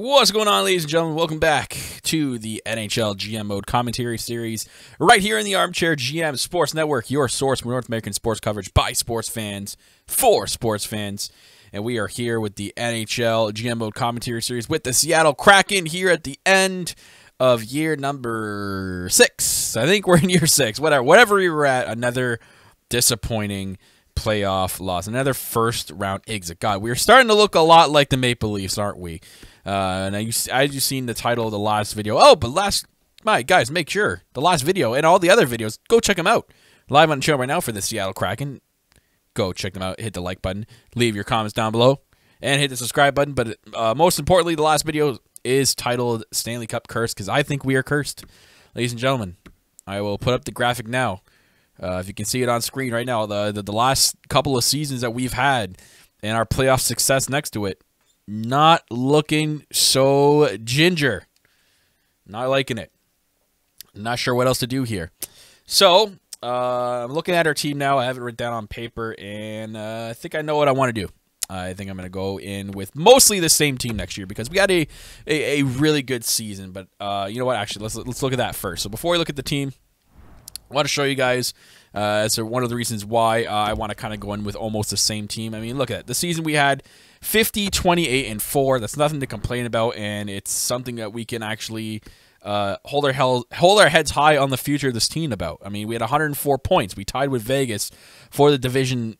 What's going on, ladies and gentlemen? Welcome back to the NHL GM Mode commentary series right here in the Armchair GM Sports Network, your source for North American sports coverage by sports fans for sports fans. And we are here with the NHL GM Mode commentary series with the Seattle Kraken here at the end of year number 6. I think we're in year 6. Whatever you were at, another disappointing playoff loss. Another first-round exit. God, we're starting to look a lot like the Maple Leafs, aren't we? And I just seen the title of the last video. Oh, but guys, make sure the last video and all the other videos, go check them out. Live on the channel right now for the Seattle Kraken. Go check them out. Hit the like button. Leave your comments down below and hit the subscribe button. But most importantly, the last video is titled Stanley Cup Curse, because I think we are cursed. Ladies and gentlemen, I will put up the graphic now. If you can see it on screen right now, the last couple of seasons that we've had and our playoff success next to it. Not looking so ginger. Not liking it. Not sure what else to do here. So, I'm looking at our team now. I have it written down on paper, and I think I know what I want to do. I think I'm going to go in with mostly the same team next year because we had a really good season. But you know what? Actually, let's look at that first. So before we look at the team, I want to show you guys so one of the reasons why I want to kind of go in with almost the same team. I mean, look at it. The season we had 50, 28, and 4. That's nothing to complain about, and it's something that we can actually hold our heads high on the future of this team about. I mean, we had 104 points. We tied with Vegas for the division.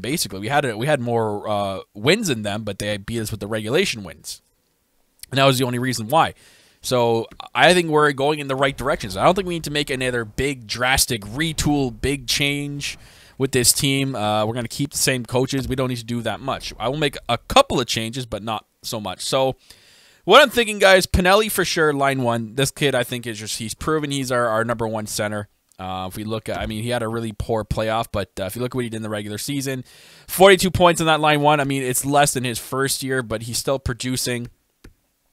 Basically, we had more wins than them, but they beat us with the regulation wins, and that was the only reason why. So I think we're going in the right direction. So I don't think we need to make another big, drastic retool, big change with this team. We're going to keep the same coaches. We don't need to do that much. I will make a couple of changes, but not so much. So what I'm thinking, guys, Pinelli for sure, line one. This kid, I think, is just, he's proven he's our number one center. If we look at, I mean, he had a really poor playoff, but if you look at what he did in the regular season, 42 points in that line one. I mean, it's less than his first year, but he's still producing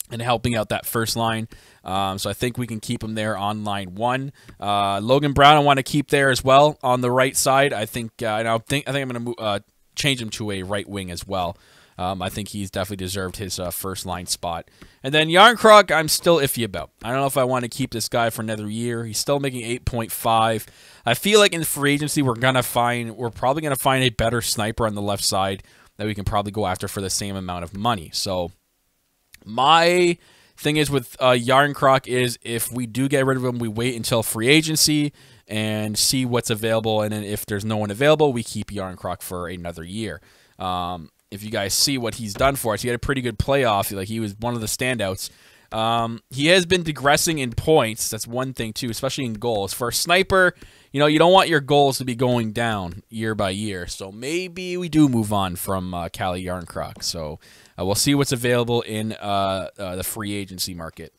and helping out that first line. So I think we can keep him there on line one. Logan Brown I want to keep there as well on the right side. I think I think I'm going to change him to a right wing as well. I think he's definitely deserved his first line spot. And then Yarnkrog, I'm still iffy about. I don't know if I want to keep this guy for another year. He's still making 8.5. I feel like in free agency we're probably going to find a better sniper on the left side that we can probably go after for the same amount of money. So my thing is with Yarnkrog is if we do get rid of him, we wait until free agency and see what's available. And then if there's no one available, we keep Yarnkrog for another year. If you guys see what he's done for us, he had a pretty good playoff. Like, he was one of the standouts. He has been digressing in points. That's one thing, too, especially in goals. For a sniper, you know, you don't want your goals to be going down year by year. So maybe we do move on from Callie Yarnkrog. So we'll see what's available in the free agency market.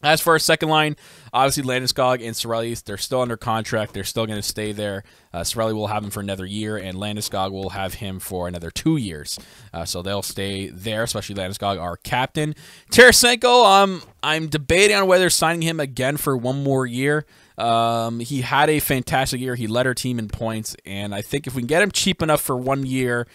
As for our second line, obviously Landeskog and Sorelli, they're still under contract. They're still going to stay there. Sorelli will have him for another year, and Landeskog will have him for another 2 years. So they'll stay there, especially Landeskog, our captain. Tarasenko, I'm debating on whether signing him again for one more year. He had a fantastic year. He led our team in points, and I think if we can get him cheap enough for 1 year,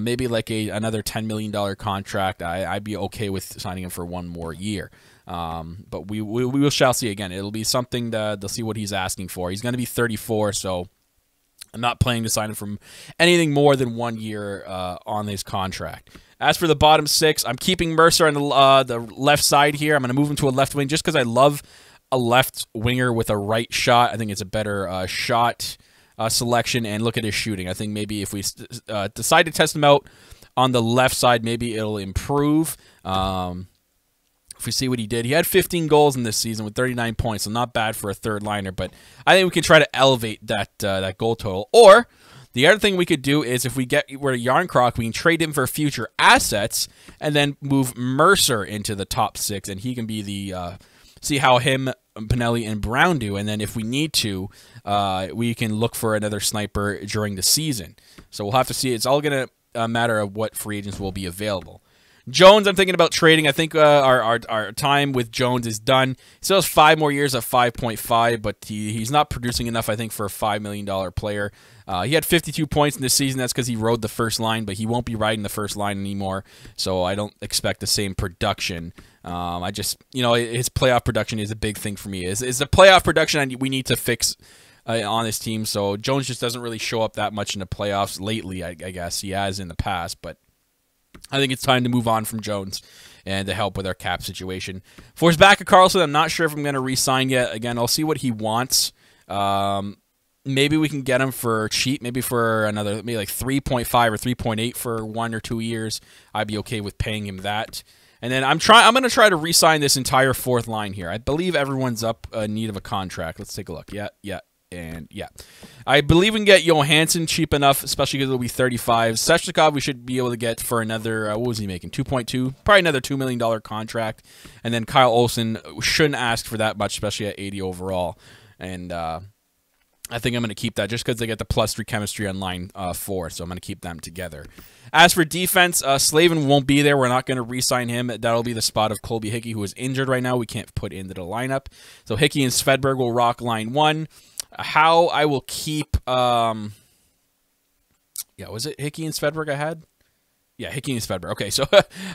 maybe like another $10 million contract, I'd be okay with signing him for one more year. But we shall see again. It'll be something to see what he's asking for. He's going to be 34, so I'm not planning to sign him for anything more than 1 year on his contract. As for the bottom six, I'm keeping Mercer on the left side here. I'm going to move him to a left wing just because I love a left winger with a right shot. I think it's a better shot selection, and look at his shooting. I think maybe if we decide to test him out on the left side, maybe it'll improve. If we see what he did, he had 15 goals in this season with 39 points, so not bad for a third liner, but I think we can try to elevate that goal total. Or the other thing we could do is if we get rid of Yarnkrog, we can trade him for future assets and then move Mercer into the top six, and he can be the see how him, Pinelli, and Brown do, and then if we need to, we can look for another sniper during the season. So we'll have to see. It's all going to matter of what free agents will be available. Jones, I'm thinking about trading. I think our time with Jones is done. He still has 5 more years at 5.5, but he's not producing enough, I think, for a $5 million player. He had 52 points in this season. That's because he rode the first line, but he won't be riding the first line anymore, so I don't expect the same production. I just, you know, his playoff production is a big thing for me. Is the playoff production we need to fix on this team, so Jones just doesn't really show up that much in the playoffs lately, I guess. He has in the past, but I think it's time to move on from Jones and to help with our cap situation. Force back at Carlson. I'm not sure if I'm going to re-sign yet. Again, I'll see what he wants. Maybe we can get him for cheap, maybe for another, maybe like 3.5 or 3.8 for 1 or 2 years. I'd be okay with paying him that. And then I'm going to try to re-sign this entire fourth line here. I believe everyone's up in need of a contract. Let's take a look. Yeah. I believe we can get Johansson cheap enough, especially because it'll be 35. Svechnikov we should be able to get for another, what was he making, 2.2? Probably another $2 million contract. And then Kyle Olsen shouldn't ask for that much, especially at 80 overall. And I think I'm going to keep that just because they get the +3 chemistry on line 4, so I'm going to keep them together. As for defense, Slavin won't be there. We're not going to re-sign him. That'll be the spot of Colby Hickey, who is injured right now. We can't put into the lineup. So Hickey and Svedberg will rock line 1. How I will keep, yeah, was it Hickey and Svedberg I had? Yeah, Hickey and Svedberg. Okay, so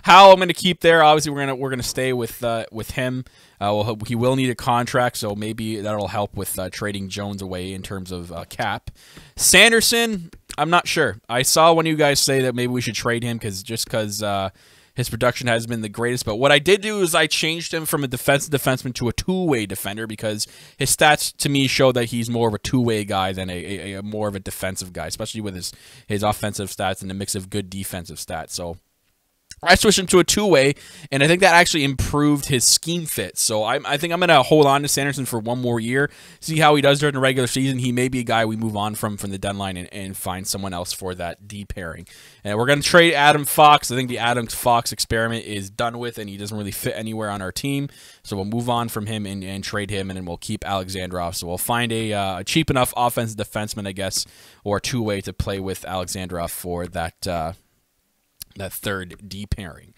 how I'm going to keep there? Obviously, we're gonna stay with him. Well, he will need a contract, so maybe that'll help with trading Jones away in terms of cap. Sanderson, I'm not sure. I saw one of you guys say that maybe we should trade him because. His production hasn't been the greatest, but what I did do is I changed him from a defensive defenseman to a two-way defender because his stats to me show that he's more of a two-way guy than a more of a defensive guy, especially with his offensive stats and a mix of good defensive stats. So I switched him to a two-way, and I think that actually improved his scheme fit. So I think I'm going to hold on to Sanderson for 1 more year, see how he does during the regular season. He may be a guy we move on from the deadline and find someone else for that D pairing. And we're going to trade Adam Fox. I think the Adam Fox experiment is done with, and he doesn't really fit anywhere on our team. So we'll move on from him and trade him, and then we'll keep Alexandrov. So we'll find a cheap enough offensive defenseman, I guess, or two-way to play with Alexandrov for that that third D pairing.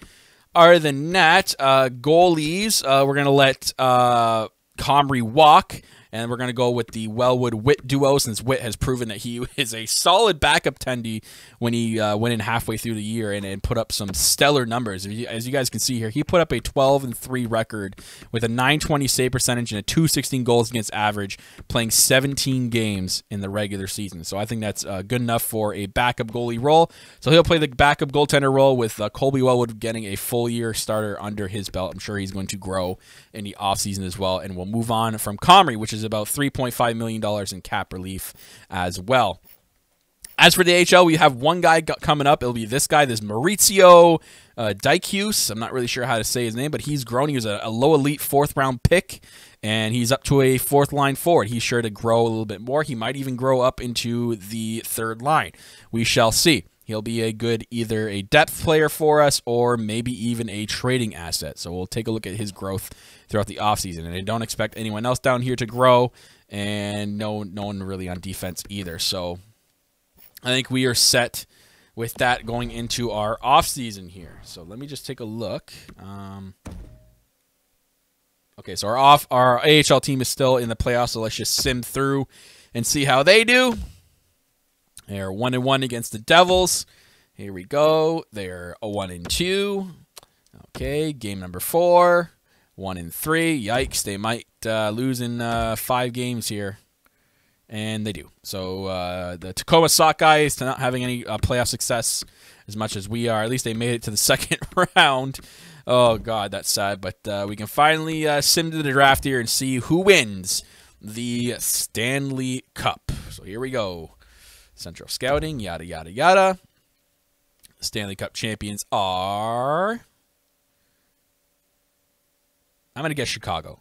Other than that, goalies, we're going to let Comrie walk, and we're going to go with the Wellwood-Witt duo since Witt has proven that he is a solid backup tendy when he went in halfway through the year and put up some stellar numbers. As you guys can see here, he put up a 12-3 record with a .920 save percentage and a .216 goals against average, playing 17 games in the regular season. So I think that's good enough for a backup goalie role. So he'll play the backup goaltender role with Colby Wellwood getting a full-year starter under his belt. I'm sure he's going to grow in the offseason as well, and we'll move on from Comrie, which is about $3.5 million in cap relief as well. As for the AHL, we have one guy coming up. It'll be this guy, this Maurizio Dykhuis. I'm not really sure how to say his name, but he's grown. He was a low elite 4th round pick, and he's up to a 4th line forward. He's sure to grow a little bit more. He might even grow up into the 3rd line. We shall see. He'll be a good either a depth player for us or maybe even a trading asset. So we'll take a look at his growth throughout the offseason. And I don't expect anyone else down here to grow, and no one really on defense either. So I think we are set with that going into our offseason here. So let me just take a look. Okay, so our AHL team is still in the playoffs, so let's just sim through and see how they do. They are 1-1 against the Devils. Here we go. They are 1-2. Okay, game number 4. 1-3. Yikes, they might lose in 5 games here. And they do. So the Tacoma Sockeyes, not having any playoff success as much as we are. At least they made it to the 2nd round. Oh, God, that's sad. But we can finally sim to the draft here and see who wins the Stanley Cup. So here we go. Central Scouting, yada, yada, yada. Stanley Cup champions are... I'm going to guess Chicago.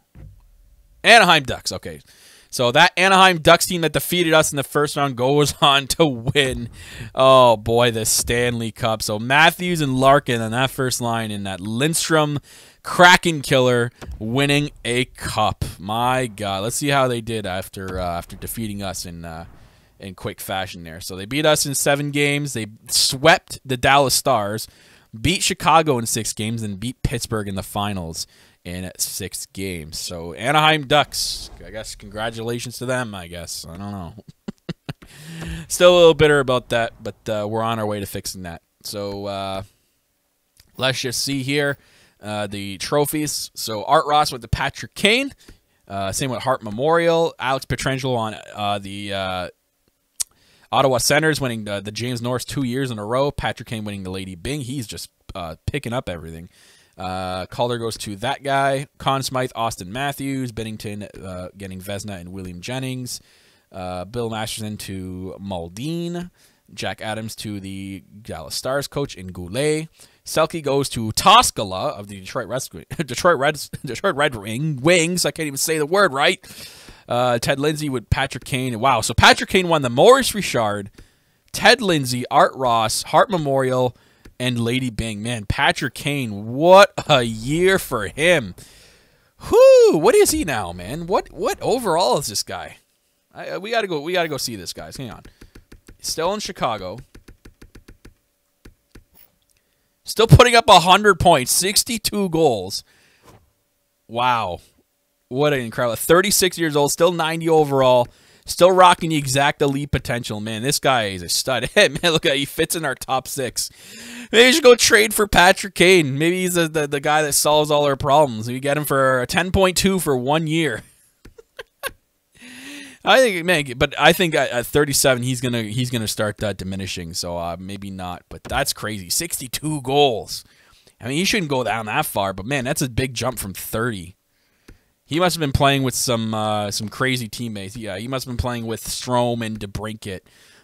Anaheim Ducks, okay. So that Anaheim Ducks team that defeated us in the 1st round goes on to win. Oh, boy, the Stanley Cup. So Matthews and Larkin on that 1st line in that Lindstrom Kraken killer winning a cup. My God, let's see how they did after defeating us in quick fashion there. So they beat us in 7 games. They swept the Dallas Stars. beat Chicago in 6 games, and beat Pittsburgh in the finals in 6 games. So Anaheim Ducks, I guess congratulations to them, I guess. I don't know. Still a little bitter about that, but we're on our way to fixing that. So let's just see here the trophies. So Art Ross with the Patrick Kane. Same with Hart Memorial. Alex Pietrangelo on the Ottawa Senators, winning the James Norris 2 years in a row. Patrick Kane winning the Lady Byng. He's just picking up everything. Calder goes to that guy. Conn Smythe, Austin Matthews. Binnington getting Vezina and William Jennings. Bill Masterson to Maldine. Jack Adams to the Dallas Stars coach in Goulet. Selke goes to Toskala of the Detroit Red Wings. I can't even say the word right. Ted Lindsay with Patrick Kane. Wow, so Patrick Kane won the Maurice Richard, Ted Lindsay, Art Ross, Hart Memorial, and Lady Byng. Man, Patrick Kane, what a year for him. Whoo, what is he now, man? What overall is this guy? We gotta go see this, guys. Hang on. Still in Chicago. Still putting up 100 points, 62 goals. Wow. What an incredible. 36 years old, still 90 overall, still rocking the exact elite potential. Man, this guy is a stud. Hey, man, look at he fits in our top 6. Maybe we should go trade for Patrick Kane. Maybe he's the guy that solves all our problems. We get him for 10.2 for 1 year. I think, man, but I think at 37 he's gonna start diminishing. So maybe not, but that's crazy. 62 goals. I mean, he shouldn't go down that far, but man, that's a big jump from 30. He must have been playing with some crazy teammates. Yeah, he must have been playing with Strome and DeBrincat.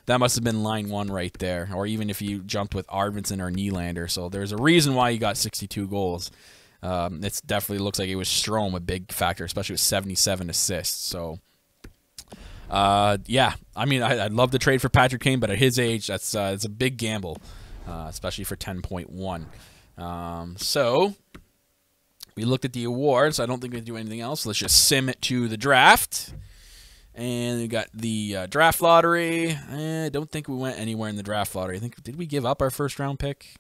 That must have been line one right there. Or even if you jumped with Arvidsson or Nylander. So there's a reason why he got 62 goals. It definitely looks like it was Strome, a big factor, especially with 77 assists. So. Yeah, I mean, I'd love to trade for Patrick Kane, but at his age, that's a big gamble, especially for 10.1. So we looked at the awards. I don't think we can do anything else. Let's just sim it to the draft. And we got the draft lottery. I don't think we went anywhere in the draft lottery. I think, did we give up our first round pick?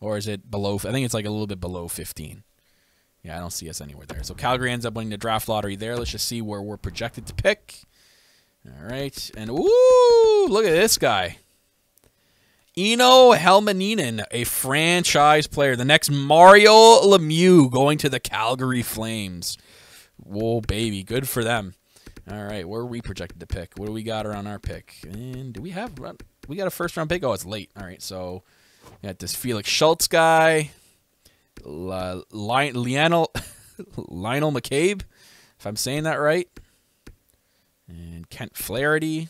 Or is it below? I think it's like a little bit below 15. Yeah, I don't see us anywhere there. So Calgary ends up winning the draft lottery there. Let's just see where we're projected to pick. All right. And, ooh, look at this guy. Eno Helmaninen, a franchise player. The next Mario Lemieux going to the Calgary Flames. Whoa, baby. Good for them. All right. Where are we projected to pick? What do we got around our pick? And do we have – we got a first-round pick? Oh, it's late. All right. So we got this Felix Schultz guy. Lionel McCabe, if I'm saying that right, and Kent Flaherty.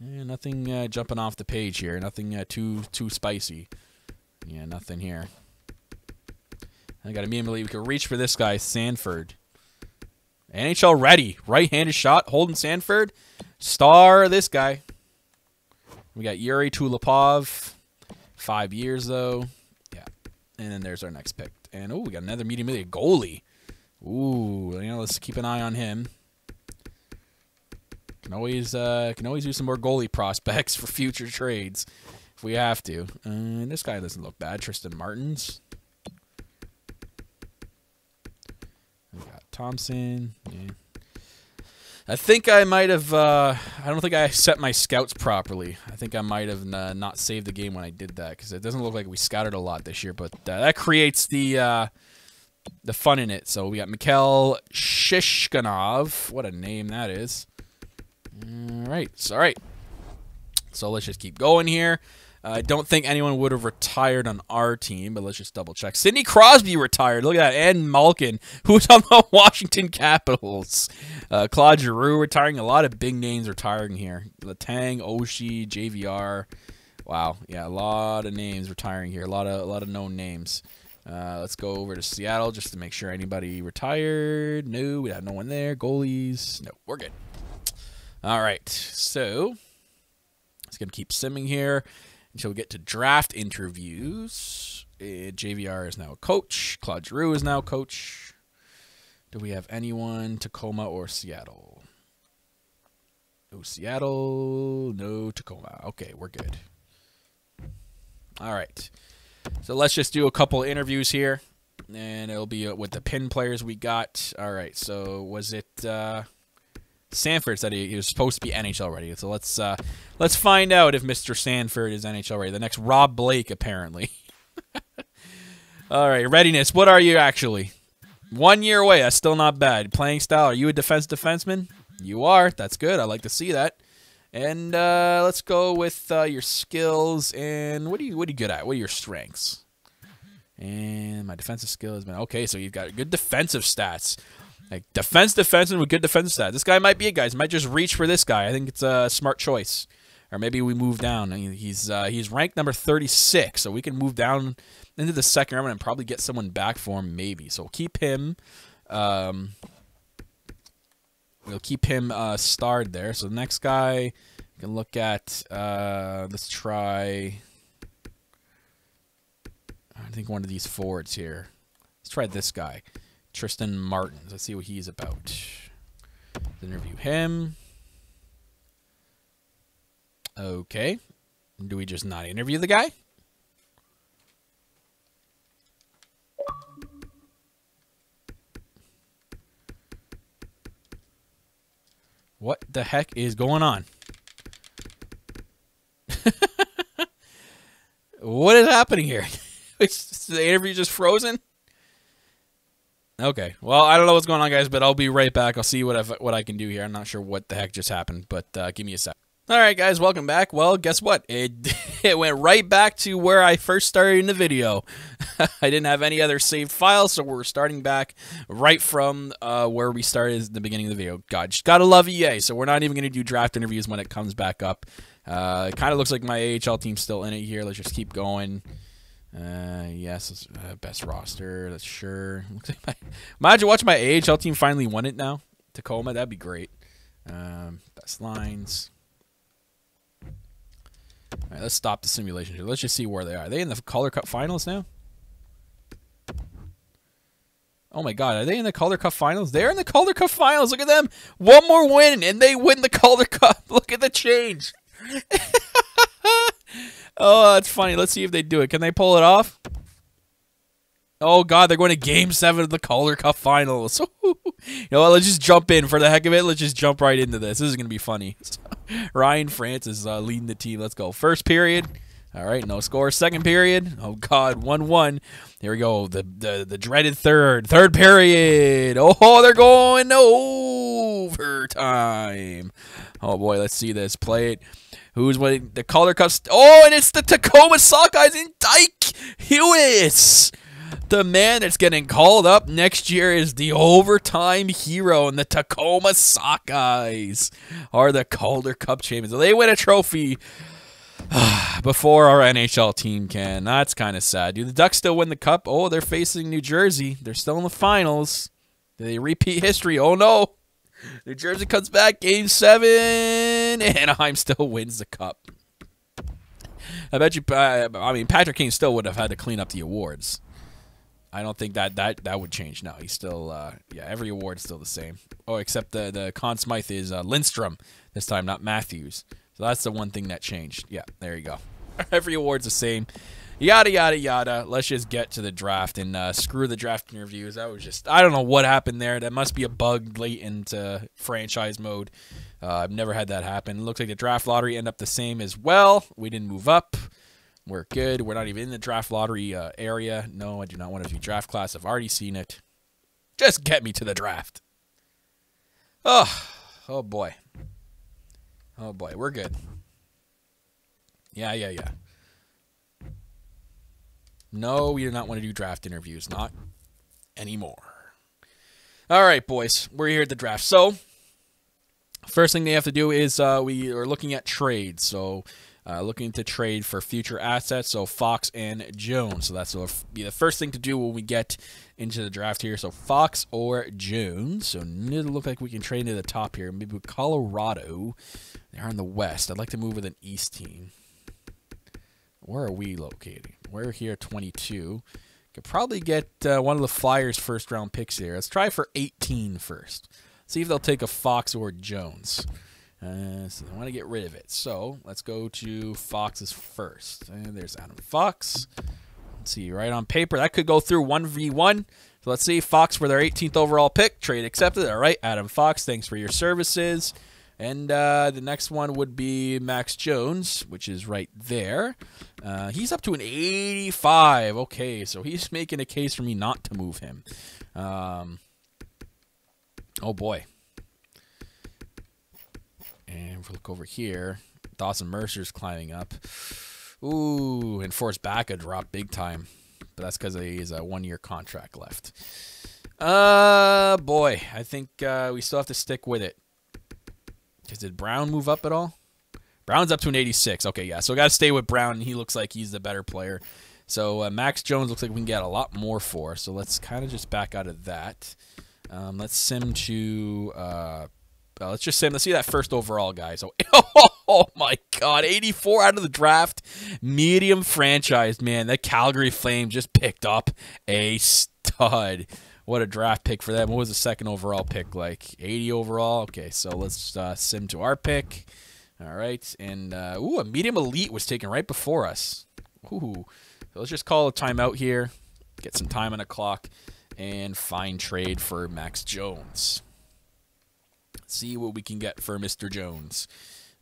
Yeah, nothing jumping off the page here. Nothing too spicy. Yeah, nothing here. I got immediately we could reach for this guy Sanford. NHL ready, right-handed shot. Holden Sanford, star. This guy. We got Yuri Tulipov, 5 years though. And then there's our next pick. And, oh, we got another medium goalie. Ooh, you know, let's keep an eye on him. Can always do some more goalie prospects for future trades if we have to. And this guy doesn't look bad. Tristan Martins. We got Thompson. Yeah. I think I might have I don't think I set my scouts properly. I think I might have not saved the game when I did that, because it doesn't look like we scouted a lot this year, but that creates the fun in it. So we got Mikhail Shishkinov. What a name that is. All right. So, all right. So let's just keep going here. I don't think anyone would have retired on our team, but let's just double-check. Sidney Crosby retired. Look at that. And Malkin, who's on the Washington Capitals. Claude Giroux retiring. A lot of big names retiring here. Letang, Oshie, JVR. Wow. Yeah, a lot of names retiring here. A lot of known names. Let's go over to Seattle just to make sure anybody retired. No, we had no one there. Goalies. No, we're good. All right. So it's going to keep simming here. So we get to draft interviews. JVR is now a coach. Claude Giroux is now a coach. Do we have anyone? Tacoma or Seattle? No Seattle. No Tacoma. Okay, we're good. All right. So let's just do a couple interviews here, and it'll be with the pin players we got. All right. So was it Sanford said he was supposed to be NHL ready? So let's find out if Mr. Sanford is NHL ready. The next Rob Blake, apparently. All right. Readiness. What are you actually? 1 year away. That's still not bad. Playing style. Are you a defenseman? You are. That's good. I like to see that. And let's go with your skills and what are you good at? What are your strengths? And my defensive skill has been okay. So you've got good defensive stats, like defenseman with good defensive stats. This guy might be it, guys. Might just reach for this guy. I think it's a smart choice. Or maybe we move down. I mean, he's ranked number 36, so we can move down into the second round and probably get someone back for him, maybe. So we'll keep him. We'll keep him starred there. So the next guy we can look at, let's try, I think one of these forwards here. Let's try this guy, Tristan Martins. Let's see what he's about. Let's interview him. Okay. Do we just not interview the guy? What the heck is going on? What is happening here? Is the interview just frozen? Okay. Well, I don't know what's going on, guys, but I'll be right back. I'll see what I can do here. I'm not sure what the heck just happened, but give me a sec. All right, guys. Welcome back. Well, guess what? It went right back to where I first started in the video. I didn't have any other saved files, so we're starting back right from where we started at the beginning of the video. God, just gotta love EA. So we're not even gonna do draft interviews when it comes back up. It kind of looks like my AHL team's still in it here. Let's just keep going. Yes, best roster. That's sure. Looks like imagine watching my AHL team finally won it now. Tacoma, that'd be great. Best lines. All right, let's stop the simulation here. Let's just see where they are. Are they in the Calder Cup Finals now? Oh, my God. Are they in the Calder Cup Finals? They're in the Calder Cup Finals. Look at them. One more win, and they win the Calder Cup. Look at the change. Oh, that's funny. Let's see if they do it. Can they pull it off? Oh, God. They're going to Game 7 of the Calder Cup Finals. You know what? Let's just jump in. For the heck of it, let's just jump right into this. This is going to be funny. Ryan Francis is leading the team. Let's go. First period. All right, no score. Second period. Oh, God, 1-1. Here we go. The dreaded third. Third period. Oh, they're going overtime. Oh, boy, let's see this. Play it. Who's winning? The Calder Cup. Oh, and it's the Tacoma Sockeyes in Dyke Hewis. The man that's getting called up next year is the overtime hero, and the Tacoma Sockeyes are the Calder Cup champions. So they win a trophy before our NHL team can. That's kind of sad. Do the Ducks still win the Cup? Oh, they're facing New Jersey. They're still in the finals. Do they repeat history? Oh, no. New Jersey comes back. Game 7. Anaheim still wins the Cup. I bet you, I mean, Patrick Kane still would have had to clean up the awards. I don't think that would change. No, he's still, yeah, every award's still the same. Oh, except the Conn Smythe is Lindstrom this time, not Matthews. So that's the one thing that changed. Yeah, there you go. Every award's the same. Yada, yada, yada. Let's just get to the draft and screw the draft interviews. That was just, I don't know what happened there. That must be a bug late into franchise mode. I've never had that happen. It looks like the draft lottery ended up the same as well. We didn't move up. We're good. We're not even in the draft lottery area. No, I do not want to do draft class. I've already seen it. Just get me to the draft. Oh, oh boy. Oh boy, we're good. Yeah, yeah, yeah. No, we do not want to do draft interviews. Not anymore. All right, boys. We're here at the draft. So, first thing they have to do is we are looking at trades. So, looking to trade for future assets, so Fox and Jones. So that's will be the first thing to do when we get into the draft here. So Fox or Jones. So it'll look like we can trade to the top here. Maybe with Colorado. They're on the west. I'd like to move with an east team. Where are we located? We're here 22. Could probably get one of the Flyers' first-round picks here. Let's try for 18 first. See if they'll take a Fox or Jones. So they want to get rid of it. So let's go to Fox's first. And there's Adam Fox. Let's see, right on paper, that could go through 1v1. So let's see, Fox for their 18th overall pick. Trade accepted. All right, Adam Fox, thanks for your services. And the next one would be Max Jones, which is right there. He's up to an 85. Okay, so he's making a case for me not to move him. Oh, boy. And if we look over here, Dawson Mercer's climbing up. Ooh, and Forrest Backa dropped big time. But that's because he has a one-year contract left. Boy, I think we still have to stick with it. Did Brown move up at all? Brown's up to an 86. Okay, yeah. So we got to stay with Brown. He looks like he's the better player. So Max Jones looks like we can get a lot more for. So let's kind of just back out of that. Let's sim to... let's just sim. Let's see that first overall guy. So, oh my God, 84 out of the draft. Medium franchise, man. That Calgary Flame just picked up a stud. What a draft pick for them. What was the second overall pick like? 80 overall? Okay, so let's sim to our pick. All right. And, ooh, a medium elite was taken right before us. Ooh. So let's just call a timeout here, get some time on the clock, and find trade for Max Jones. See what we can get for Mr. Jones.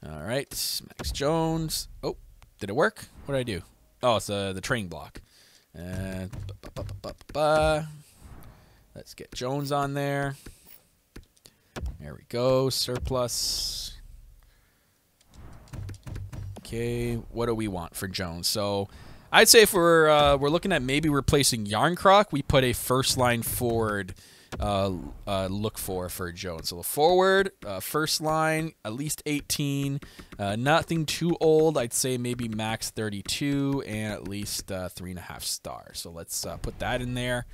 All right, Max Jones. Oh, did it work? What did I do? Oh, it's the train block. Let's get Jones on there. There we go. Surplus. Okay, what do we want for Jones? So I'd say if we're looking at maybe replacing Yarnkrog, we put a first-line forward look for Jones. So the forward, first line, at least 18. Nothing too old. I'd say maybe max 32 and at least 3.5 stars. So let's put that in there.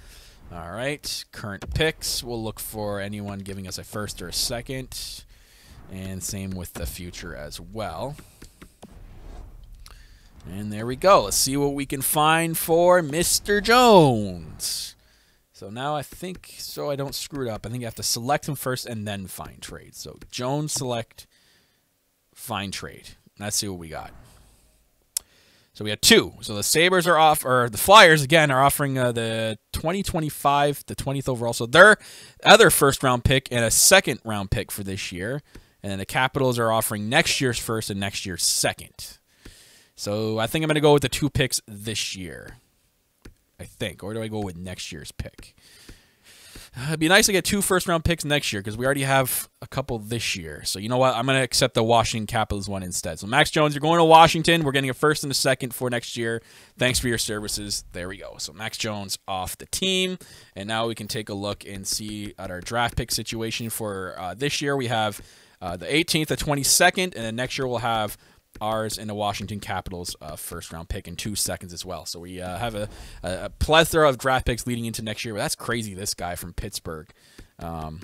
All right, current picks. We'll look for anyone giving us a first or a second. And same with the future as well. And there we go. Let's see what we can find for Mr. Jones. So now I think, so I don't screw it up, I think I have to select him first and then find trade. So Jones select, find trade. Let's see what we got. So we had two. So the Sabres are off, or the Flyers, again, are offering the 2025, the 20th overall. So their other first-round pick and a second-round pick for this year. And then the Capitals are offering next year's first and next year's second. So I think I'm going to go with the 2 picks this year, I think. Or do I go with next year's pick? It'd be nice to get 2 first-round picks next year because we already have a couple this year. So you know what? I'm going to accept the Washington Capitals one instead. So Max Jones, you're going to Washington. We're getting a first and a second for next year. Thanks for your services. There we go. So Max Jones off the team. And now we can take a look and see at our draft pick situation for this year. We have the 18th, the 22nd, and then next year we'll have ours and the Washington Capitals first-round pick in 2 seconds as well. So we have a plethora of draft picks leading into next year. But that's crazy, this guy from Pittsburgh. Got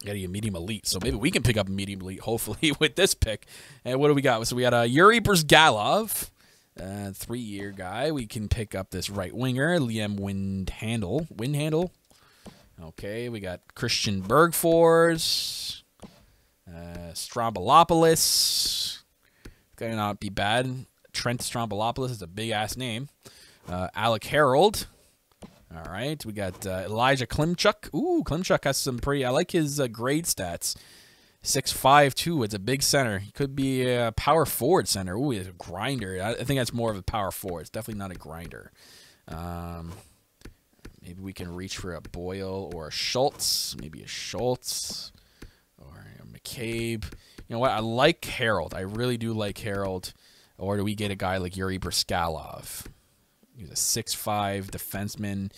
to get a medium elite. So maybe we can pick up a medium elite, hopefully, with this pick. And what do we got? So we got Yuri Brzgalov, 3-year guy. We can pick up this right winger, Liam Windhandle. Okay, we got Christian Bergfors, Strombolopoulos. Gonna not be bad. Trent Strombolopoulos is a big-ass name. Alec Harold. All right. We got Elijah Klimchuk. Ooh, Klimchuk has some pretty... I like his grade stats. 6'5", too. It's a big center. He could be a power forward center. Ooh, he's a grinder. I think that's more of a power forward. It's definitely not a grinder. Maybe we can reach for a Boyle or a Schultz. Maybe a Schultz or a McCabe. You know what? I like Harold. I really do like Harold. Or do we get a guy like Yuri Brzgalov? He's a 6'5 defenseman.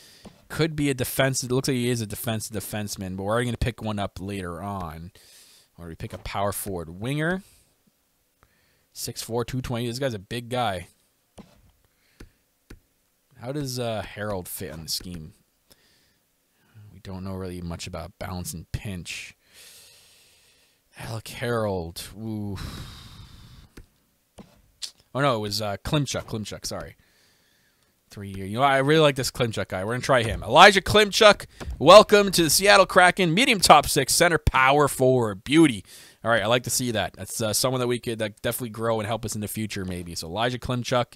Could be a defensive. It looks like he is a defensive defenseman, but we're already going to pick one up later on. Or do we pick a power forward winger? 6'4", 220. This guy's a big guy. How does Harold fit on the scheme? We don't know really much about bounce and pinch. Alec Harold. Ooh. Oh, no, it was Klimchuk. Klimchuk, sorry. 3-year. You know, I really like this Klimchuk guy. We're going to try him. Elijah Klimchuk, welcome to the Seattle Kraken. Medium top 6, center power forward. Beauty. All right, I like to see that. That's someone that we could definitely grow and help us in the future, maybe. So Elijah Klimchuk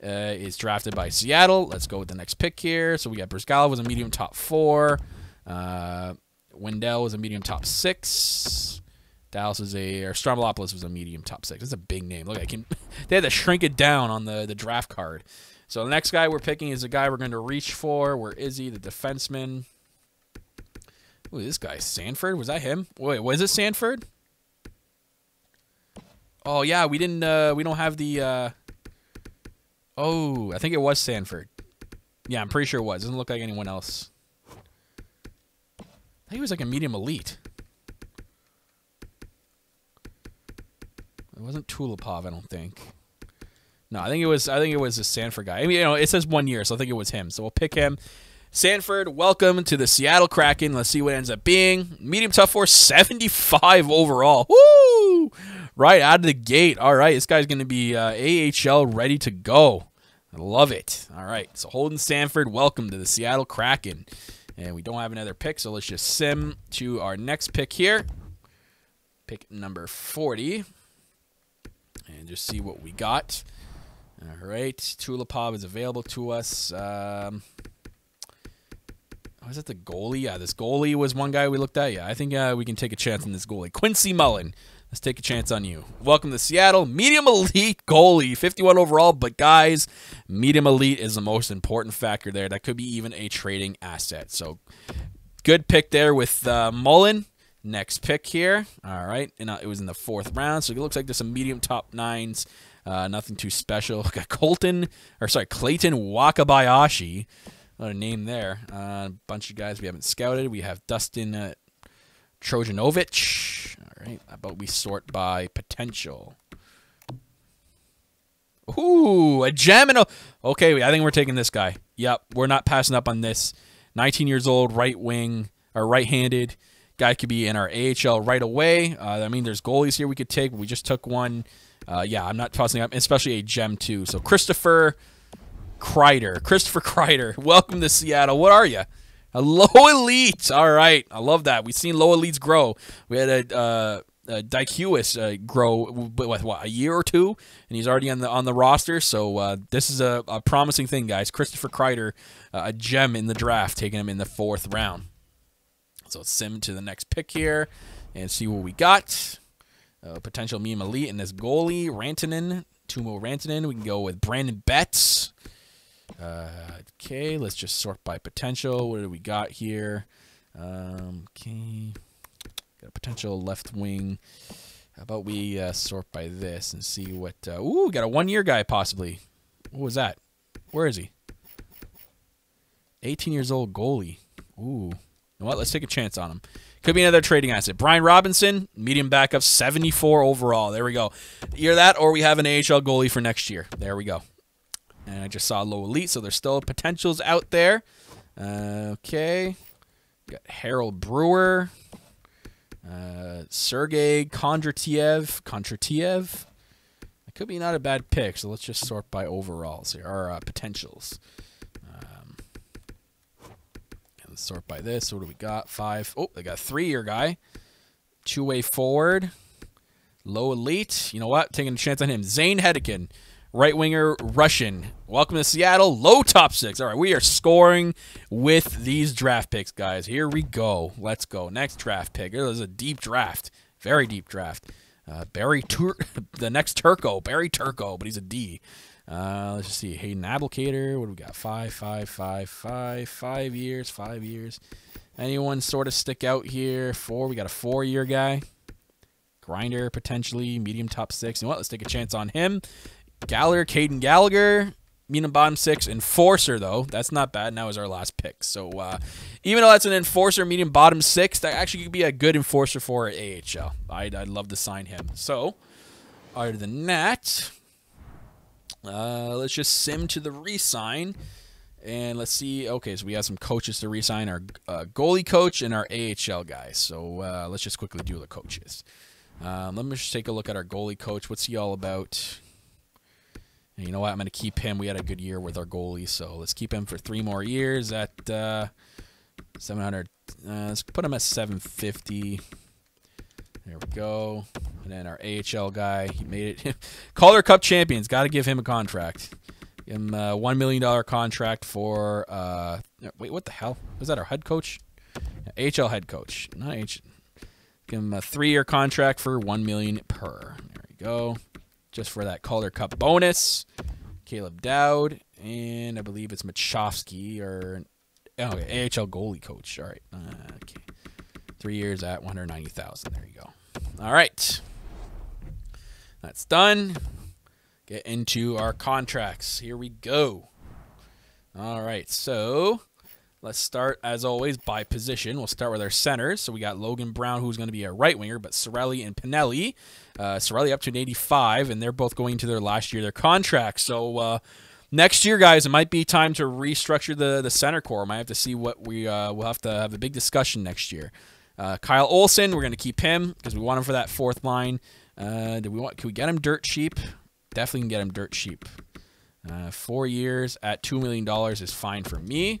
is drafted by Seattle. Let's go with the next pick here. So we got Brizgalov was a medium top 4. Wendell was a medium top 6. Dallas is a, or Strombolopoulos was a medium top 6. That's a big name. Look, I can, they had to shrink it down on the draft card. So the next guy we're picking is the guy we're going to reach for. Where is he? The defenseman. Ooh, this guy, Sanford. Was that him? Wait, was it Sanford? Oh yeah, we didn't. We don't have the. Oh, I think it was Sanford. Yeah, I'm pretty sure it was. Doesn't look like anyone else. I think he was like a medium elite. It wasn't Tulipov, I don't think. No, I think it was. I think it was the Sanford guy. I mean, you know, it says 1 year, so I think it was him. So we'll pick him. Sanford, welcome to the Seattle Kraken. Let's see what it ends up being. Medium tough 4, 75 overall. Woo! Right out of the gate. All right, this guy's going to be AHL ready to go. I love it. All right, so Holden Sanford, welcome to the Seattle Kraken. And we don't have another pick, so let's just sim to our next pick here. Pick number 40. And just see what we got. All right, Tulipov is available to us. Was that the goalie? Yeah, this goalie was one guy we looked at. Yeah, I think we can take a chance on this goalie. Quincy Mullen, let's take a chance on you. Welcome to Seattle. Medium elite goalie, 51 overall. But guys, medium elite is the most important factor there. That could be even a trading asset. So good pick there with Mullen. Next pick here. All right, and it was in the 4th round. So it looks like there's some medium top 9s. Nothing too special. Got Clayton Wakabayashi. What a name there. A bunch of guys we haven't scouted. We have Dustin Trojanovic. All right, how about we sort by potential? Ooh, a gem and a... Okay, I think we're taking this guy. Yep, we're not passing up on this. 19 years old, right wing, or right-handed. Guy could be in our AHL right away. I mean, there's goalies here we could take. We just took one. Yeah, I'm not tossing up, especially a gem too. So Christopher Kreider, welcome to Seattle. What are you? A low elite. All right, I love that. We've seen low elites grow. We had a Dykewicz grow with what, a year or two, and he's already on the roster. So this is a promising thing, guys. Christopher Kreider, a gem in the draft, taking him in the 4th round. So let's sim to the next pick here and see what we got. Potential medium elite in this goalie, Rantanen, Tuomo Rantanen. We can go with Brandon Betts. Okay, let's just sort by potential. What do we got here? Okay, got a potential left wing. How about we sort by this and see what... ooh, got a 1-year guy possibly. What was that? Where is he? 18 years old goalie. Ooh. You know what? Let's take a chance on him. Could be another trading asset. Brian Robinson, medium backup, 74 overall. There we go. Either that or we have an AHL goalie for next year. There we go. And I just saw low elite, so there's still potentials out there. Okay. Got Harold Brewer. Sergei Kondratiev. That could be not a bad pick, so let's just sort by overalls here, or potentials. Let's sort by this. What do we got? 5. Oh, they got a 3-year guy. 2-way forward. Low elite. You know what? Taking a chance on him. Zane Hedekin. Right winger, Russian. Welcome to Seattle. Low top 6. All right, we are scoring with these draft picks, guys. Here we go. Let's go. Next draft pick. It was a deep draft. Very deep draft. The next Turco. Barry Turco, but he's a D. Let's just see. Hayden Abelkader. What do we got? 5 years. Anyone sort of stick out here? 4. We got a 4-year guy. Grinder, potentially. Medium top 6. You know what? Let's take a chance on him. Gallagher, Caden Gallagher, medium bottom 6, enforcer though. That's not bad. Now is our last pick. So even though that's an enforcer, medium bottom 6, that actually could be a good enforcer for AHL. I'd love to sign him. So other than that, let's just sim to the re-sign. And let's see. Okay, so we have some coaches to re-sign, our goalie coach and our AHL guys. So let's just quickly do the coaches. Let me just take a look at our goalie coach. What's he all about? And you know what? I'm going to keep him. We had a good year with our goalie, so let's keep him for 3 more years at 700. Let's put him at 750. There we go. And then our AHL guy, he made it. Calder Cup champions, got to give him a contract. Give him a $1 million contract for, wait, what the hell? Was that our HUD coach? Yeah, AHL head coach. Not H. Give him a 3-year contract for $1 million per. There we go. Just for that Calder Cup bonus. Caleb Dowd, and I believe it's Machovsky, or okay, AHL goalie coach. All right. Okay. 3 years at $190,000. There you go. All right. That's done. Get into our contracts. Here we go. All right. So let's start, as always, by position. We'll start with our centers. So we got Logan Brown, who's going to be a right winger, but Sorelli and Pinelli. Sorelli up to an 85, and they're both going into their last year of their contract. So next year, guys, it might be time to restructure the center core. Might have to see what we'll have to have a big discussion next year. Kyle Olsen, we're going to keep him because we want him for that fourth line. Can we get him dirt cheap? Definitely can get him dirt cheap. 4 years at $2 million is fine for me.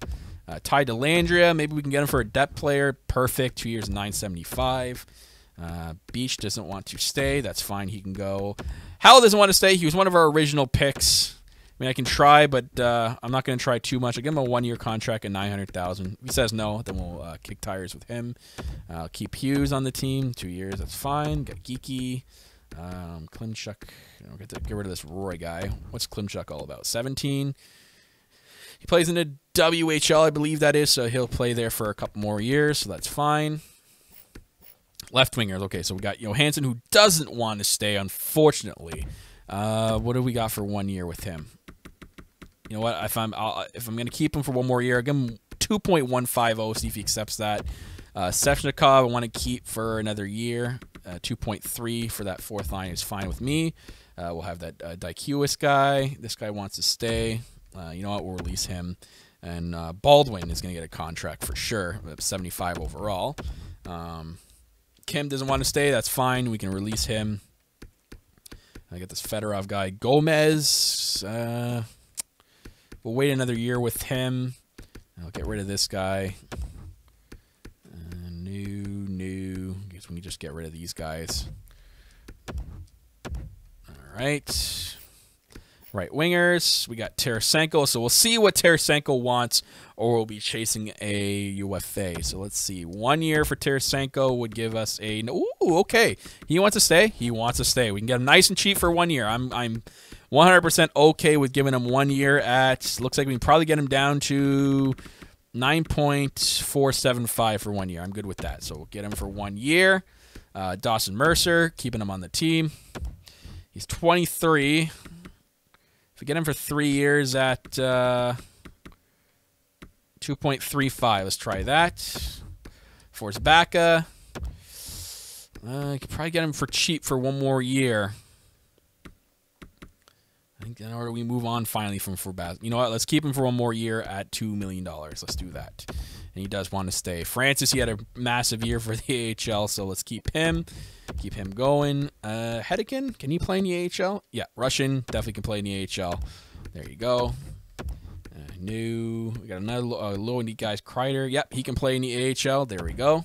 Ty Delandria, maybe we can get him for a depth player. Perfect. 2 years, $975. Beach doesn't want to stay. That's fine. He can go. Howell doesn't want to stay. He was one of our original picks. I mean, I can try, but I'm not going to try too much. I'll give him a 1-year contract at $900,000. If he says no, then we'll kick tires with him. I'll keep Hughes on the team. 2 years. That's fine. Got Geeky. Klimchuk. We'll get rid of this Roy guy. What's Klimchuk all about? 17. He plays in the WHL, I believe that is, so he'll play there for a couple more years, so that's fine. Left wingers, okay, so we got Johansson, who doesn't want to stay, unfortunately. What do we got for 1 year with him? You know what, if I'm going to keep him for one more year, I'll give him 2.150, see if he accepts that. Svechnikov, I want to keep for another year. 2.3 for that fourth line is fine with me. We'll have that Dykewis guy. This guy wants to stay. You know what, we'll release him. And Baldwin is going to get a contract for sure, 75 overall. Kim doesn't want to stay. That's fine. We can release him. I got this Fedorov guy. Gomez. We'll wait another year with him. I'll get rid of this guy. New. I guess we can just get rid of these guys. All right. Right wingers, we got Tarasenko, so we'll see what Tarasenko wants, or we'll be chasing a UFA. So let's see. 1 year for Tarasenko would give us a. Ooh, okay. He wants to stay. He wants to stay. We can get him nice and cheap for 1 year. I'm 100% okay with giving him 1 year at. Looks like we can probably get him down to 9.475 for 1 year. I'm good with that. So we'll get him for 1 year. Dawson Mercer, keeping him on the team. He's 23. If we get him for 3 years at 2.35, let's try that. Forsbacka, you could probably get him for cheap for one more year. I think in order we move on finally from Forsbacka. You know what? Let's keep him for one more year at $2 million. Let's do that. And he does want to stay. Francis, he had a massive year for the AHL, so let's keep him. Keep him going. Hedekin, can he play in the AHL? Yeah, Russian definitely can play in the AHL. There you go. New. We got another low need guys. Kreider. Yep, he can play in the AHL. There we go.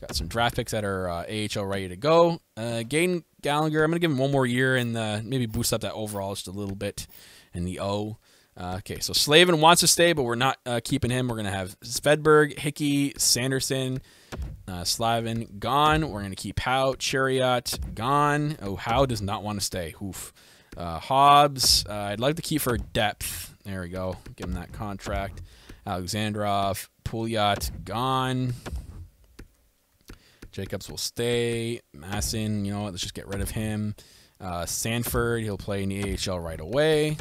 Got some draft picks that are AHL ready to go. Gaten Gallagher. I'm gonna give him one more year and maybe boost up that overall just a little bit in the O. Okay, so Slavin wants to stay, but we're not keeping him. We're going to have Svedberg, Hickey, Sanderson, Slavin gone. We're going to keep Howe, Chariot gone. Oh, Howe does not want to stay. Oof. Hobbs, I'd like to keep for depth. There we go. Give him that contract. Alexandrov, Pouliot gone. Jacobs will stay. Masson, you know what? Let's just get rid of him. Sanford, he'll play in the AHL right away.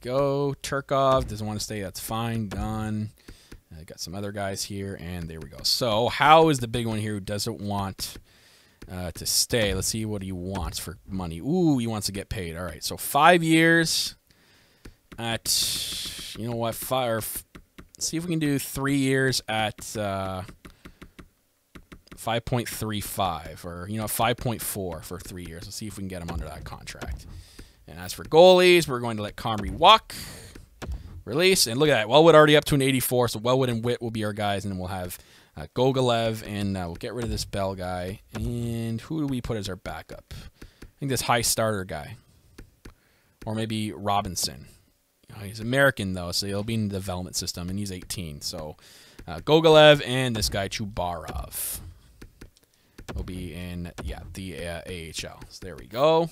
Go. Turkov doesn't want to stay. That's fine. Done. Got some other guys here, and there we go. So Howe is the big one here who doesn't want to stay. Let's see what he wants for money. Ooh, he wants to get paid. All right, so 5 years at, you know what, see if we can do 3 years at 5.35 or, you know, 5.4 for 3 years. Let's see if we can get him under that contract. And as for goalies, we're going to let Comrie walk, release, and look at that. Wellwood already up to an 84, so Wellwood and Witt will be our guys, and then we'll have Gogolev, and we'll get rid of this Bell guy. And who do we put as our backup? I think this high starter guy. Or maybe Robinson. He's American, though, so he'll be in the development system, and he's 18. So Gogolev and this guy, Chubarov, will be in, yeah, the AHL. So there we go.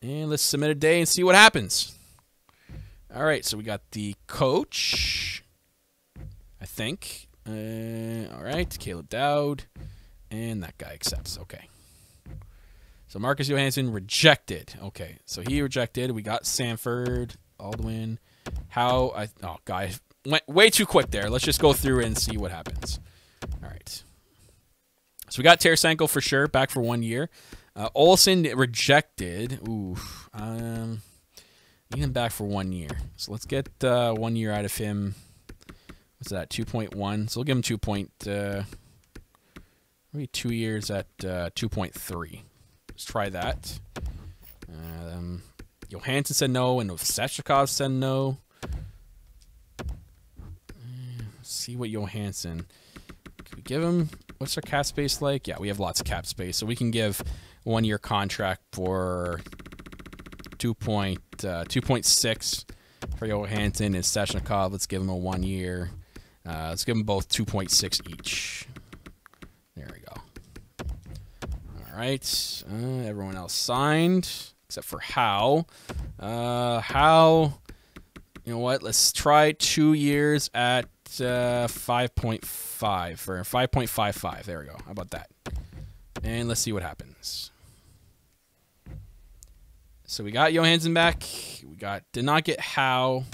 And let's submit a day and see what happens. All right, so we got the coach, I think. All right, Caleb Dowd. And that guy accepts. Okay. So Marcus Johansson rejected. Okay, so he rejected. We got Sanford, Aldwin. Oh, guy went way too quick there. Let's just go through and see what happens. All right. So we got Tarasenko for sure, back for 1 year. Olsen rejected. Ooh. Need him back for 1 year. So let's get 1 year out of him. What's that, 2.1? So we'll give him 2 years at 2.3. Let's try that. Johansson said no, and Svechnikov said no. Let's see what Johansson. Can we give him... What's our cap space like? Yeah, we have lots of cap space, so we can give 1 year contract for 2.6 for Johansson and Svechnikov. Let's give him a 1 year. Let's give them both 2.6 each. There we go. All right, everyone else signed except for Howe. Howe, you know what? Let's try 2 years at 5.5 or 5.55. There we go. How about that? And let's see what happens. So we got Johansson back. We got did not get Howe.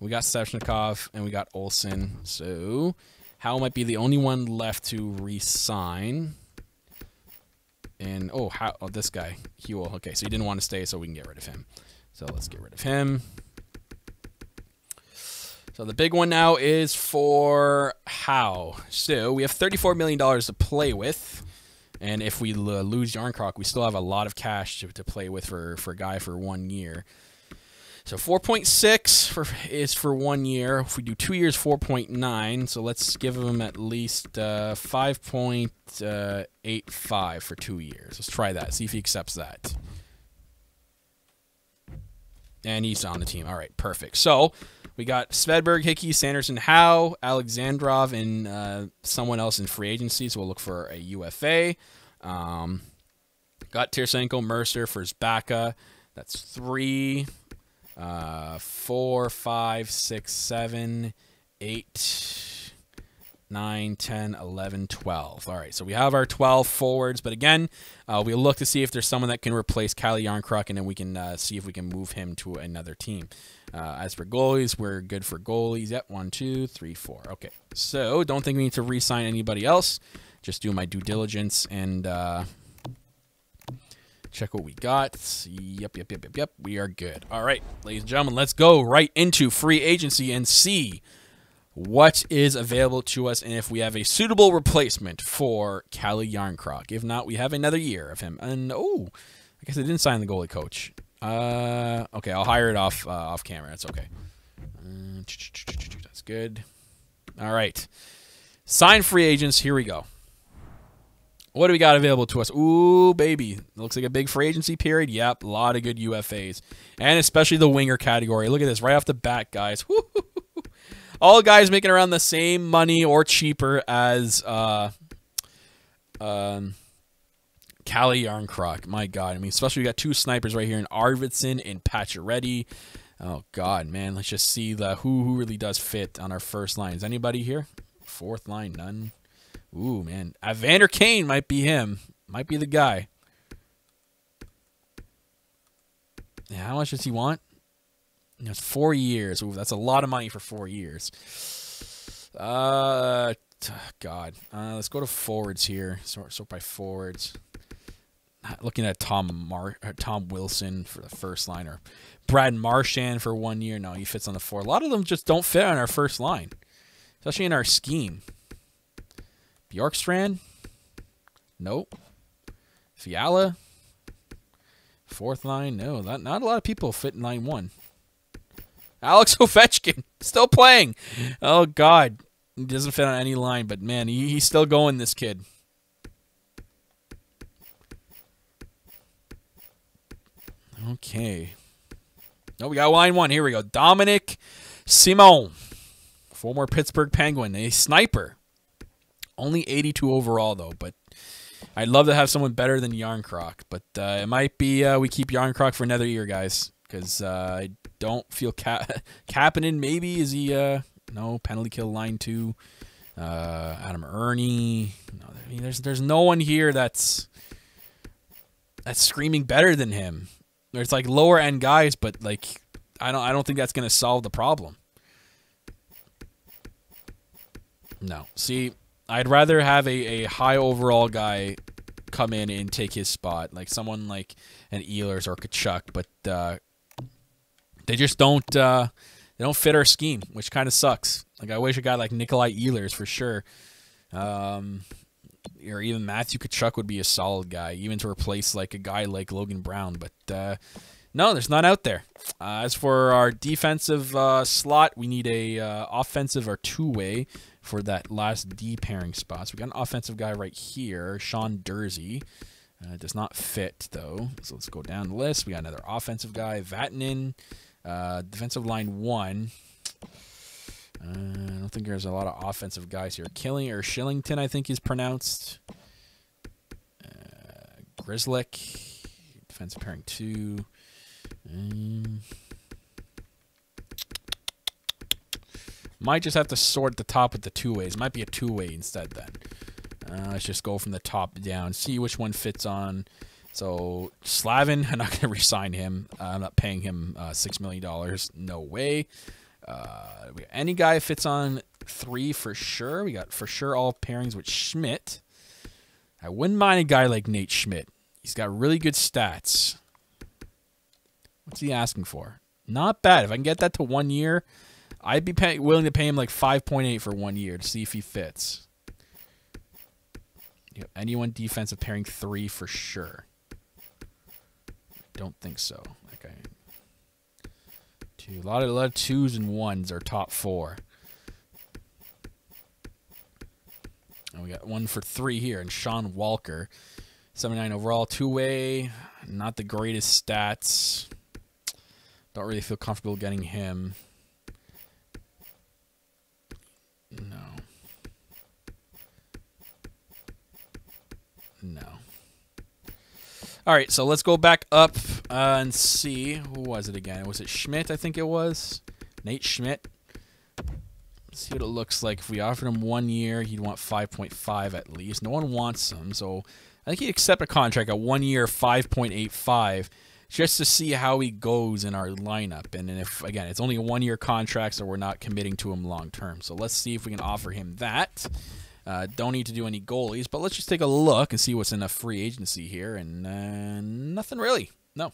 We got Svechnikov and we got Olsen. So Howe might be the only one left to re-sign. And oh, Howe, oh, this guy Hewell. Okay, so he didn't want to stay, so we can get rid of him. So let's get rid of him. So the big one now is for Howe. So we have $34 million to play with. And if we lose Yarnkrog, we still have a lot of cash to play with for a guy for 1 year. So 4.6 is for 1 year. If we do 2 years, 4.9. So let's give him at least 5.85 for 2 years. Let's try that. See if he accepts that. And he's on the team. All right, perfect. So... We got Svedberg, Hickey, Sanderson, Howe, Alexandrov, and someone else in free agency, so we'll look for a UFA. Got Tarasenko, Mercer for his backup. That's 3, 4, 5, 6, 7, 8, 9, 10, 11, 12. All right, so we have our 12 forwards, but again, we'll look to see if there's someone that can replace Kyle Yarnkrog, and then we can see if we can move him to another team. As for goalies, we're good for goalies. Yep, 1, 2, 3, 4. Okay, so don't think we need to re-sign anybody else. Just do my due diligence and check what we got. Yep. We are good. All right, ladies and gentlemen, let's go right into free agency and see what is available to us and if we have a suitable replacement for Kalle Yarnkrog. If not, we have another year of him. And, oh, I guess I didn't sign the goalie coach. Okay, I'll hire it off camera. That's okay. That's good. All right. Sign free agents. Here we go. What do we got available to us? Ooh, baby. Looks like a big free agency period. Yep, a lot of good UFAs. And especially the winger category. Look at this right off the bat, guys. All guys making around the same money or cheaper as Kalle Yarnkrog. My God. I mean, especially we got two snipers right here in Arvidsson and Pacioretty. Oh, God, man. Let's just see the who really does fit on our first line. Is anybody here? Fourth line, none. Ooh, man. Evander Kane might be him. Might be the guy. Yeah, how much does he want? That's 4 years. Ooh, that's a lot of money for 4 years. God. Let's go to forwards here. Sort by forwards. Looking at Tom Wilson for the first line, or Brad Marchand for 1 year. No, he fits on the four. A lot of them just don't fit on our first line, especially in our scheme. Bjorkstrand? Nope. Fiala? Fourth line? No, not a lot of people fit in line one. Alex Ovechkin, still playing. Oh, God. He doesn't fit on any line, but man, he's still going, this kid. Okay. No, we got line one. Here we go. Dominic Simone, former Pittsburgh Penguin, a sniper. Only 82 overall, though, but I'd love to have someone better than Yarnkrog. But it might be we keep Yarnkrog for another year, guys, because I don't feel Kapanen maybe. Is he... No, penalty kill line two. Adam Ernie. No, I mean, there's no one here that's screaming better than him. It's like lower end guys, but like I don't think that's gonna solve the problem. No. See, I'd rather have a high overall guy come in and take his spot, like someone like an Ehlers or Kachuk, but they just don't they don't fit our scheme, which kind of sucks. Like, I wish a guy like Nikolai Ehlers for sure. Or even Matthew Tkachuk would be a solid guy, even to replace like a guy like Logan Brown. But no, there's none out there. As for our defensive slot, we need a offensive or two-way for that last D pairing spot. So we got an offensive guy right here, Sean Dursey. Does not fit, though. So let's go down the list. We got another offensive guy, Vatanen. Defensive line one. I don't think there's a lot of offensive guys here. Killing or Shillington, I think he's pronounced. Grizzlick. Defensive pairing two. Might just have to sort the top with the two ways. Might be a two-way instead then. Let's just go from the top down. See which one fits on. So Slavin, I'm not going to resign him. I'm not paying him $6 million. No way. Any guy fits on three for sure. We got for sure all pairings with Schmidt. I wouldn't mind a guy like Nate Schmidt. He's got really good stats. What's he asking for? Not bad. If I can get that to 1 year, I'd be willing to pay him like 5.8 for 1 year to see if he fits. You know, anyone defensive pairing three for sure. Don't think so. Okay. Two, a lot of twos and ones are top four. And we got one for three here, and Sean Walker, 79 overall, two-way, not the greatest stats. Don't really feel comfortable getting him. No. No. All right, so let's go back up and see. Who was it again? Was it Schmidt, I think it was? Nate Schmidt. Let's see what it looks like. If we offered him 1 year, he'd want 5.5 at least. No one wants him, so I think he'd accept a contract at 1 year, 5.85, just to see how he goes in our lineup. And if, again, it's only a 1 year contract, so we're not committing to him long term. So let's see if we can offer him that. Don't need to do any goalies, but let's just take a look and see what's in a free agency here, and nothing really. No.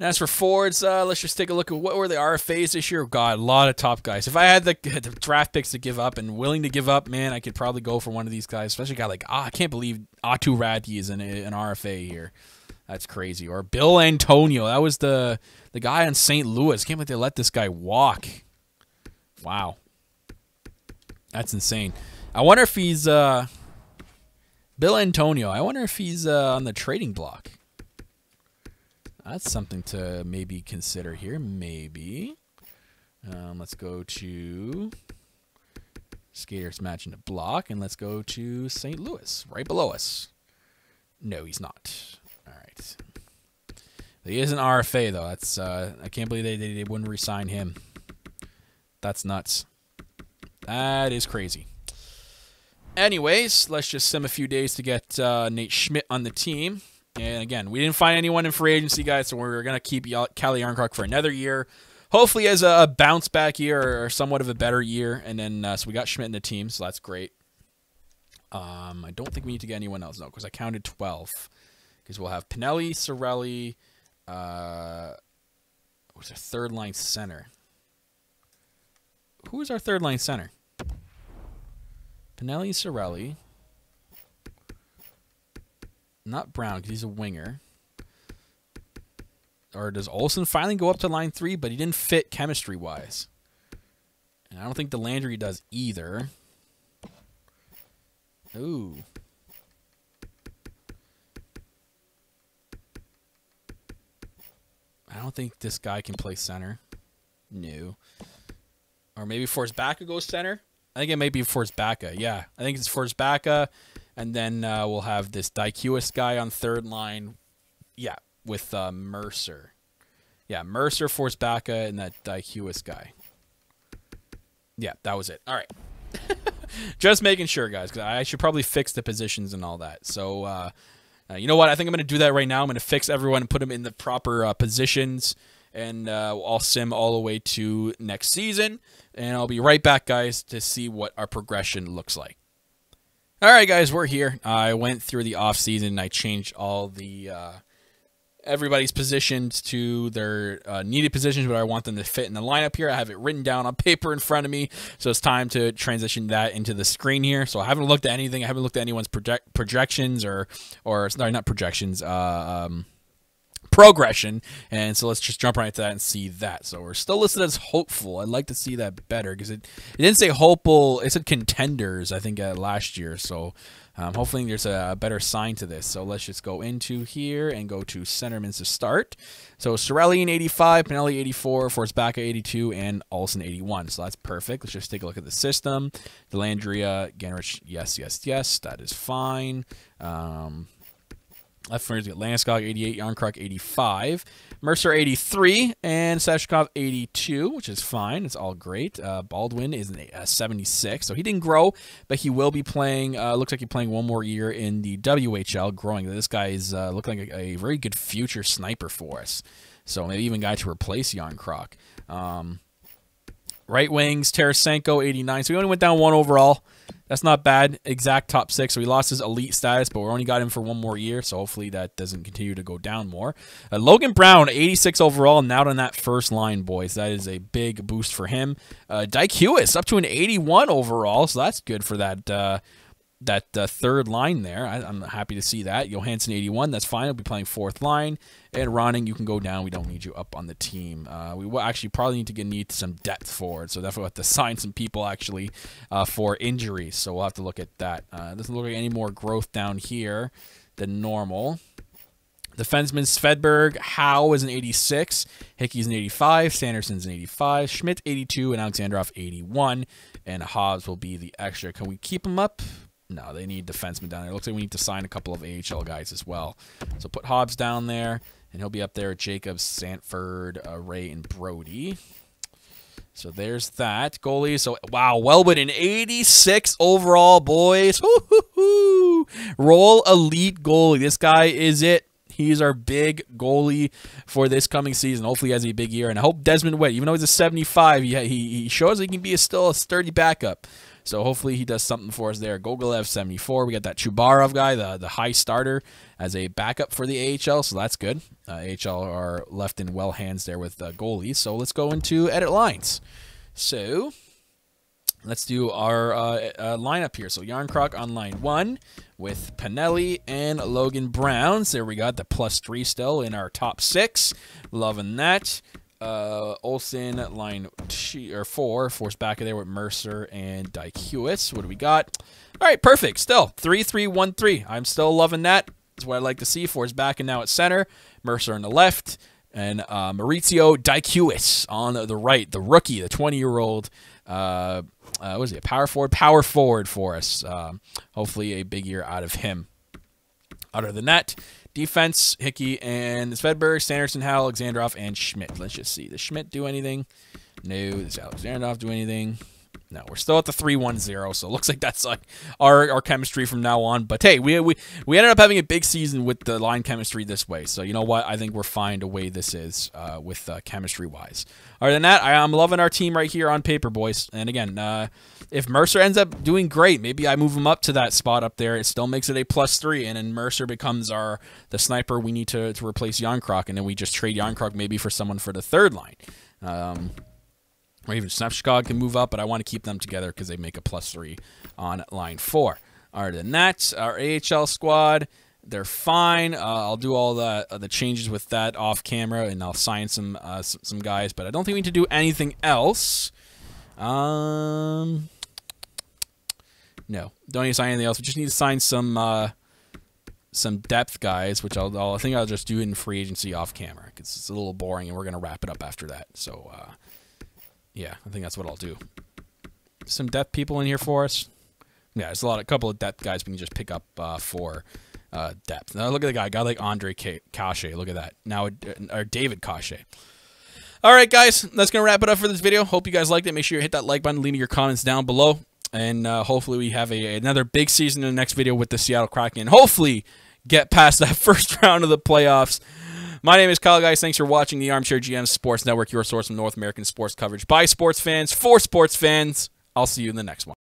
And as for forwards, let's just take a look at what were the RFAs this year. God, a lot of top guys. If I had the draft picks to give up and willing to give up, man, I could probably go for one of these guys, especially a guy like, I can't believe Atu Radke is an RFA here. That's crazy. Or Bill Antonio. That was the guy in St. Louis. Can't believe they let this guy walk. Wow. That's insane. I wonder if he's Bill Antonio. I wonder if he's on the trading block. That's something to maybe consider here. Maybe. Let's go to Skaters matching the block, and let's go to St. Louis, right below us. No, he's not. All right. He is an RFA though. That's I can't believe they wouldn't re-sign him. That's nuts. That is crazy. Anyways, let's just sim a few days to get Nate Schmidt on the team. And again, we didn't find anyone in free agency, guys, so we're going to keep Callie Yarnkrog for another year. Hopefully as a bounce back year or somewhat of a better year. And then, so we got Schmidt in the team, so that's great. I don't think we need to get anyone else, no, because I counted 12. Because we'll have Pinelli, Sorelli, what's our third line center? Who is our third line center? Pinelli, Sorelli. Not Brown, because he's a winger. Or does Olsen finally go up to line three, but he didn't fit chemistry-wise? And I don't think Delandry does either. Ooh. I don't think this guy can play center. No. Or maybe Forsbacka goes center. I think it may be Forsbacka. Yeah, I think it's Forsbacka. And then we'll have this Dykewis guy on third line. Yeah, with Mercer. Yeah, Mercer, Forsbacka, and that Dykewis guy. Yeah, that was it. All right. Just making sure, guys, because I should probably fix the positions and all that. So, you know what? I think I'm going to do that right now. I'm going to fix everyone and put them in the proper positions. And I'll sim all the way to next season. And I'll be right back, guys, to see what our progression looks like. All right, guys, we're here. I went through the offseason and I changed all the everybody's positions to their needed positions, but I want them to fit in the lineup here. I have it written down on paper in front of me, so it's time to transition that into the screen here. So I haven't looked at anything. I haven't looked at anyone's projections or sorry, not projections, progression. And so let's just jump right into that and see that. So we're still listed as hopeful. I'd like to see that better because it didn't say hopeful. It said contenders, I think, last year. So hopefully there's a better sign to this. So let's just go into here and go to centermans to start. So Sorelli in 85, Pinelli 84, Forsbacka 82, and Olsen 81. So that's perfect. Let's just take a look at the system. Delandria, Ganrich, yes, yes, yes. That is fine. Left wingers get Landeskog 88, Yarnkrog 85, Mercer 83, and Sashkov 82, which is fine. It's all great. Baldwin is a 76, so he didn't grow, but he will be playing. Looks like he's playing one more year in the WHL, growing. This guy is looking like a very good future sniper for us. So maybe even a guy to replace Yarnkrog. Right wings, Tarasenko 89, so he only went down one overall. That's not bad. Exact top six. So he lost his elite status, but we only got him for one more year. So hopefully that doesn't continue to go down more. Logan Brown, 86 overall, now on that first line, boys. That is a big boost for him. Dykewis up to an 81 overall, so that's good for that third line there. I'm happy to see that. Johansson, 81. That's fine. He'll be playing fourth line. And Ronning, you can go down. We don't need you up on the team. We will actually probably need some depth forward. So definitely have to sign some people actually for injuries. So we'll have to look at that. Doesn't look like any more growth down here than normal. Defenseman Svedberg, Howe is an 86, Hickey's an 85, Sanderson's an 85, Schmidt 82, and Alexandrov 81. And Hobbs will be the extra. Can we keep him up? No, they need defensemen down there. It looks like we need to sign a couple of AHL guys as well. So put Hobbs down there, and he'll be up there with Jacobs, Sanford, Ray, and Brody. So there's that. Goalie, so wow, Wellwood in 86 overall, boys. Woo-hoo-hoo. Roll elite goalie. This guy is it. He's our big goalie for this coming season. Hopefully he has a big year. And I hope Desmond Witt, even though he's a 75, he shows he can be still a sturdy backup. So hopefully he does something for us there. Gogolev, 74. We got that Chubarov guy, the high starter, as a backup for the AHL. So that's good. AHL are left in well hands there with goalies. So let's go into edit lines. So let's do our lineup here. So Yarnkrog on line one with Pinelli and Logan Brown. So there we got the +3 still in our top six. Loving that. Olsen line 4, Forsbacka there with Mercer and Dykewis. What do we got? All right, perfect. Still 3-3-1-3. I'm still loving that. That's what I like to see. Forsbacka now at center, Mercer on the left, and Maurizio Dykewis on the right. The rookie, the 20-year-old. What is he? Power forward. Power forward for us. Hopefully a big year out of him. Other than that, defense, Hickey and Svedberg, Sanderson, Howe, Alexandrov, and Schmidt. Let's just see. Does Schmidt do anything? No. Does Alexandrov do anything? No. We're still at the 3-1-0, so it looks like that's like our chemistry from now on. But, hey, we ended up having a big season with the line chemistry this way. So, you know what? I think we're fine the way this is with chemistry-wise. Other than that, I'm loving our team right here on paper, boys. And, again, if Mercer ends up doing great, maybe I move him up to that spot up there. It still makes it a +3, and then Mercer becomes the sniper we need to replace Yarnkrog, and then we just trade Yarnkrog maybe for someone for the third line. Or even Snapshkog can move up, but I want to keep them together because they make a +3 on line 4. Other than that, our AHL squad, they're fine. I'll do all the changes with that off camera, and I'll sign some guys, but I don't think we need to do anything else. No, don't need to sign anything else. We just need to sign some depth guys, which I think I'll just do in free agency off camera because it's a little boring, and we're gonna wrap it up after that. So, yeah, I think that's what I'll do. Some depth people in here for us. Yeah, there's a couple of depth guys we can just pick up for depth. Now look at the guy, like Andre Cachet. Look at that. Now, or David Cachet. All right, guys, that's gonna wrap it up for this video. Hope you guys liked it. Make sure you hit that like button. Leave me your comments down below. And hopefully we have another big season in the next video with the Seattle Kraken. Hopefully get past that first round of the playoffs. My name is Kyle, guys. Thanks for watching the Armchair GM Sports Network, your source of North American sports coverage by sports fans, for sports fans. I'll see you in the next one.